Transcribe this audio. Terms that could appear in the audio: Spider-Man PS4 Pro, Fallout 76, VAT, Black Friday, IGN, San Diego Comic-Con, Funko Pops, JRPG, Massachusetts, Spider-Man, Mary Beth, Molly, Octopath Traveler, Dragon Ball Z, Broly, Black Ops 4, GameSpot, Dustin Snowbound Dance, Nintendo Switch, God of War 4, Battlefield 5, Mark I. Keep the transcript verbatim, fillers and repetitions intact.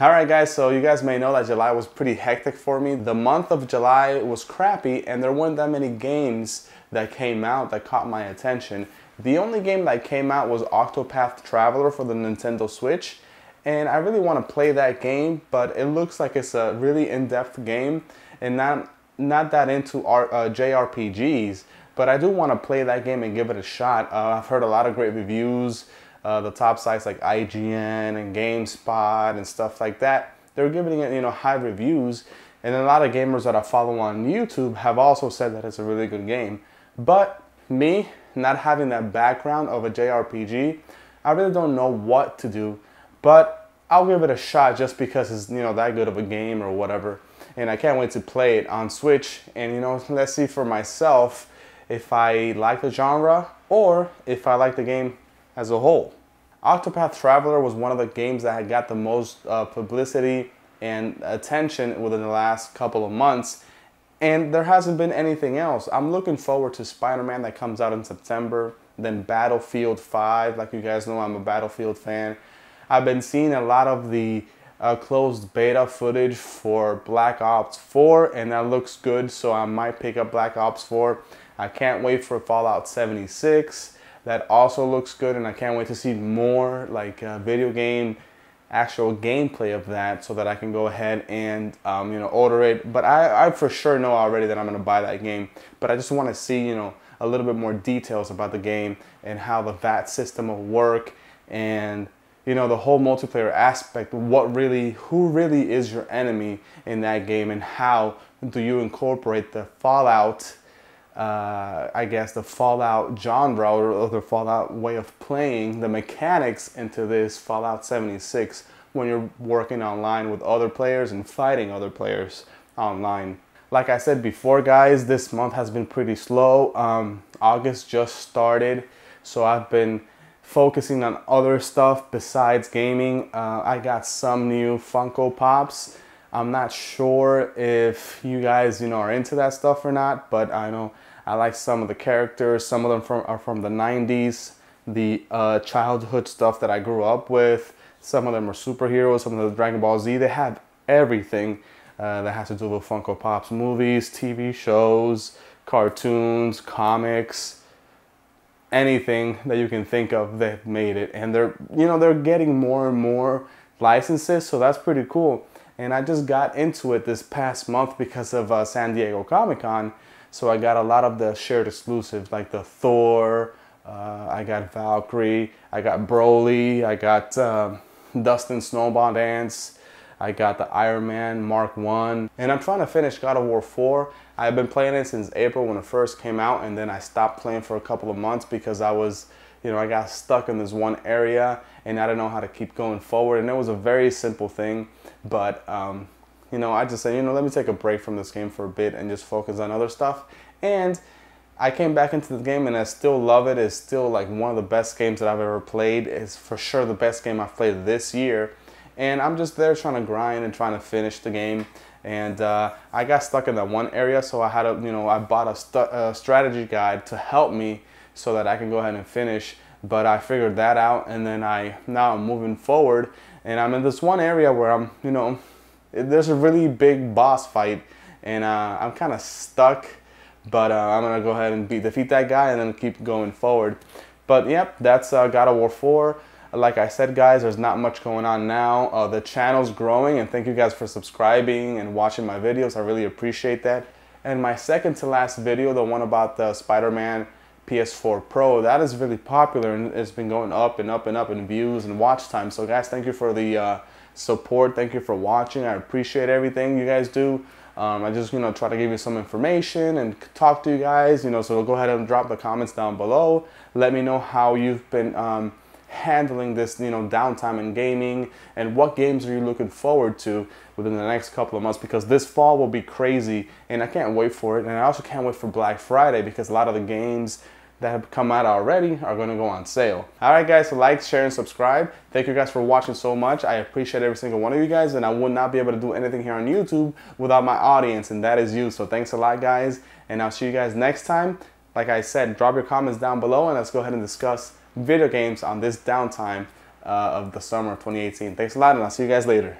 Alright guys, so you guys may know that July was pretty hectic for me. The month of July was crappy and there weren't that many games that came out that caught my attention. The only game that came out was Octopath Traveler for the Nintendo Switch, and I really want to play that game, but it looks like it's a really in-depth game and not, not that into our, uh, J R P Gs, but I do want to play that game and give it a shot. Uh, I've heard a lot of great reviews. Uh, the top sites like I G N and GameSpot and stuff like that, they're giving it, you know, high reviews, and a lot of gamers that I follow on YouTube have also said that it's a really good game. But me, not having that background of a J R P G, I really don't know what to do, but I'll give it a shot just because it's, you know, that good of a game or whatever, and I can't wait to play it on Switch. And, you know, let's see for myself if I like the genre or if I like the game as a whole. Octopath Traveler was one of the games that had got the most uh, publicity and attention within the last couple of months, and there hasn't been anything else. I'm looking forward to Spider-Man that comes out in September, then Battlefield five, like you guys know I'm a Battlefield fan. I've been seeing a lot of the uh, closed beta footage for Black Ops four, and that looks good, so I might pick up Black Ops four. I can't wait for Fallout seventy-six. That also looks good, and I can't wait to see more like uh, video game, actual gameplay of that, so that I can go ahead and um, you know, order it. But I, I for sure know already that I'm gonna buy that game. But I just want to see, you know, a little bit more details about the game and how the V A T system will work, and you know, the whole multiplayer aspect. What really, who really is your enemy in that game, and how do you incorporate the Fallout? Uh, I guess the Fallout genre or the Fallout way of playing, the mechanics into this Fallout seventy-six when you're working online with other players and fighting other players online. Like I said before guys, this month has been pretty slow. Um, August just started, so I've been focusing on other stuff besides gaming. Uh, I got some new Funko Pops. I'm not sure if you guys, you know, are into that stuff or not, but I know I like some of the characters. Some of them from, are from the nineties, the uh, childhood stuff that I grew up with. Some of them are superheroes, some of the Dragon Ball Z. They have everything uh, that has to do with Funko Pops, movies, T V shows, cartoons, comics, anything that you can think of, they've made it. And they're, you know, they're getting more and more licenses, so that's pretty cool. And I just got into it this past month because of uh, San Diego Comic-Con. So I got a lot of the shared exclusives, like the Thor, uh, I got Valkyrie, I got Broly, I got uh, Dustin Snowbound Dance, I got the Iron Man, Mark one. And I'm trying to finish God of War four. I've been playing it since April when it first came out, and then I stopped playing for a couple of months because I was, you know, I got stuck in this one area and I didn't know how to keep going forward. And it was a very simple thing, but um, you know, I just said, you know, let me take a break from this game for a bit and just focus on other stuff. And I came back into the game and I still love it. It's still like one of the best games that I've ever played. It's for sure the best game I've played this year. And I'm just there trying to grind and trying to finish the game. And uh, I got stuck in that one area, so I had a, you know, I bought a, st a strategy guide to help me so that I can go ahead and finish. But I figured that out, and then I now I'm moving forward, and I'm in this one area where I'm, you know, there's a really big boss fight, and uh, I'm kind of stuck. But uh, I'm gonna go ahead and beat, defeat that guy, and then keep going forward. But yep, that's uh, God of War four. Like I said guys, there's not much going on now. Uh, the channel's growing, and thank you guys for subscribing and watching my videos. I really appreciate that. And my second to last video, the one about the Spider-Man P S four Pro, that is really popular, and it's been going up and up and up in views and watch time. So guys, thank you for the uh, support. Thank you for watching. I appreciate everything you guys do. Um, I just, you know, try to give you some information and talk to you guys, you know, so go ahead and drop the comments down below. Let me know how you've been um, handling this, you know, downtime in gaming, and what games are you looking forward to within the next couple of months, because this fall will be crazy and I can't wait for it. And I also can't wait for Black Friday because a lot of the games that have come out already are going to go on sale. Alright guys, so like, share, and subscribe. Thank you guys for watching so much. I appreciate every single one of you guys, and I would not be able to do anything here on YouTube without my audience, and that is you. So thanks a lot guys, and I'll see you guys next time. Like I said, drop your comments down below, and let's go ahead and discuss video games on this downtime uh, of the summer of twenty eighteen. Thanks a lot, and I'll see you guys later.